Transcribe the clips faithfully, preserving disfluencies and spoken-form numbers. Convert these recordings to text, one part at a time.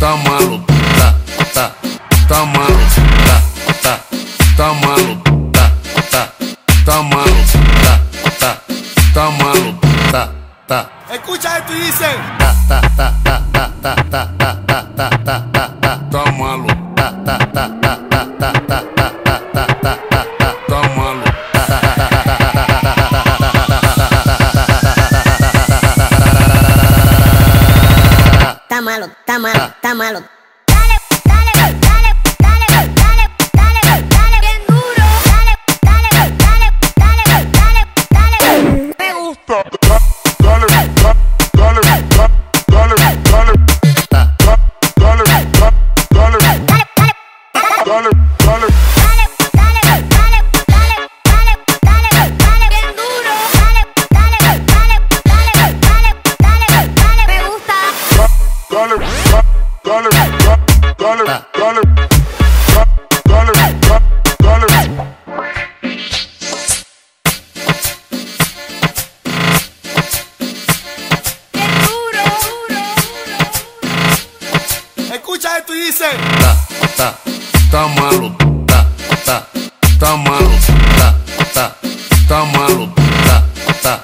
Ta malo, ta, ta, ta malo, ta, ta, ta malo, ta, ta, ta malo, ta, ta, ta malo, ta, ta. Escucha esto y dice: ta, ta, ta, ta, ta, ta, ta, ta, ta, ta, ta, ta, ta, ta malo, ta, ta, ta, ta, ta, ta, ta, ta, ta, ta, ta, ta, ta, ta malo, ta, ta, ta, ta, ta, ta, ta, ta, ta. Ta malo, ta malo, ta malo. Dale, dale, dale, dale, dale, dale, dale, bien duro. Dale, dale, dale, dale, dale, dale. Me gusta. Dale, dale, dale, dale, dale. Dale, dale, dale, dale, dale. Dale, dale, dale, dale, dale, dale, dale. Escucha esto y dice: ta, ta, ta malo, ta, ta, ta malo, ta, ta, ta malo, ta, ta,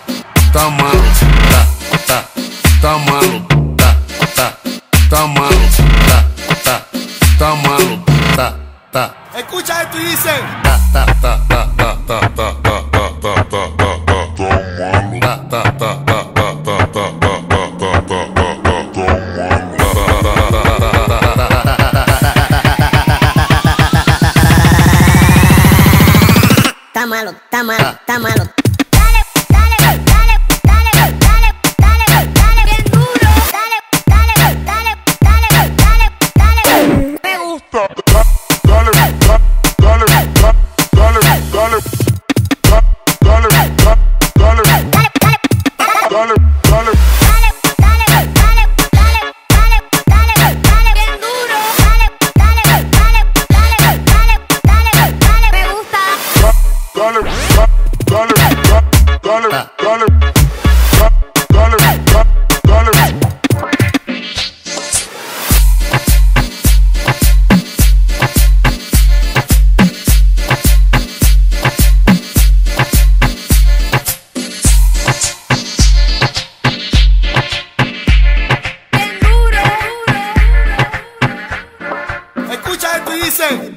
ta malo, ta, ta, ta malo. Ta malo, ta, ta, ta malo, ta, ta. Escucha esto y dice: ta, ta, ta, ta, ta, ta, ta, ta, ta, ta, ta, ta, ta, ta, ta, ta, ta, ta. Ta malo, ta malo, ta malo. Escucha esto y dice: